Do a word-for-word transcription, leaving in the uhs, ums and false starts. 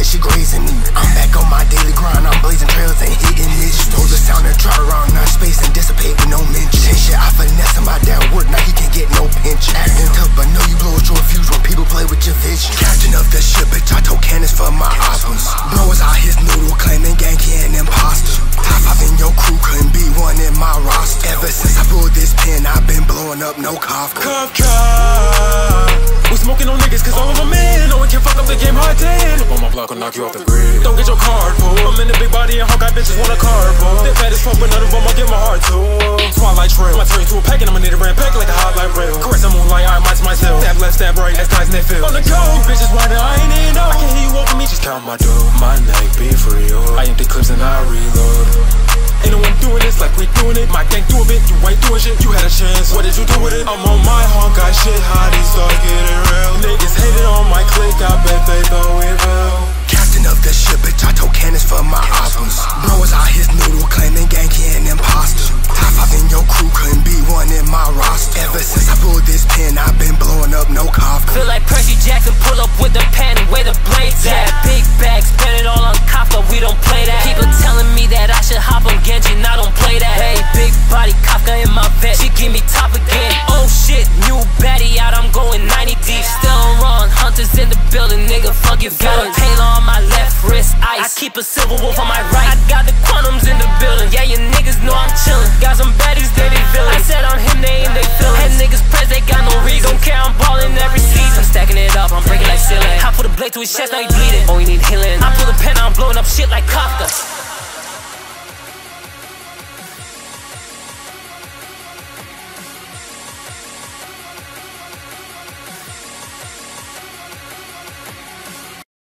said she glazing me. I'm back on my daily grind, I'm blazing trails and hitting issues. Told the sound to try around our space and dissipate with no mention. Take shit, I finesse him out that wood, now he can't get no pinch. Acting tough, but know you blow at your fuse when people play with your vision. Captain of the ship, bitch, I told cannons for my options. Blowers out his noodle, claiming gang and imposter. Top five in your crew, couldn't be one in my roster. Ever since I pulled this pin, I've been blowing up no Kafka. Kafka, we smoking on niggas cause all of them in. No one can fuck up the game hard ten. Up on my block, I'll knock you off the grid. Don't get your card pulled. I'm in the big body and Hawkeye bitches want a card pulled. They fat as fuck, but none of them I'll get my heart to. Twilight trail, I'ma turn you to a pack and I'ma need a red pack like a highlight rail. Caress the moonlight, I might myself. Stab left, stab right, as guys net fill. On the go, you bitches whining, I ain't in no. I can't hear you over me, just count my dough. My neck be free, oh. I empty clips and I reload. Ain't no one doing this like we doing it. My gang doing it, you ain't doing shit. You had a chance, what did you do with it? I'm on my Hawkeye shit, how these start getting real. Niggas hated on my click, I bet they thought it real. Captain of the ship, bitch, I told cannons for my options. Blowers out his noodle, claiming gang and imposter. Top five in your crew, couldn't be one in my roster. Ever since I pulled this pin, I've been blowing up no Kafka. Feel like Percy Jackson, pull up with the pen and where the blades at. Big bags, spend it all on Kafka, we don't play that. People telling me that I should hop on Genji, and I don't play that. Hey, big body, Kafka in my vet, she give me top again. Oh shit, new baddie out, I'm going ninety deep. Still wrong, hunters in the building, nigga, fuck your villain. Taylor on my left wrist, ice, I keep a silver wolf on my right. I got the quantums in the building, yeah, your niggas know I'm chillin'. Got some baddies, they be villains. I said on him, they in they feelin'. Head niggas press, they got no reason. Don't care, I'm ballin' every season. I'm stacking it up, I'm breaking like ceiling. I put a blade to his chest, now he bleedin'. Oh, he need healing. I pull a pen, I'm blowin' up shit like Kafka.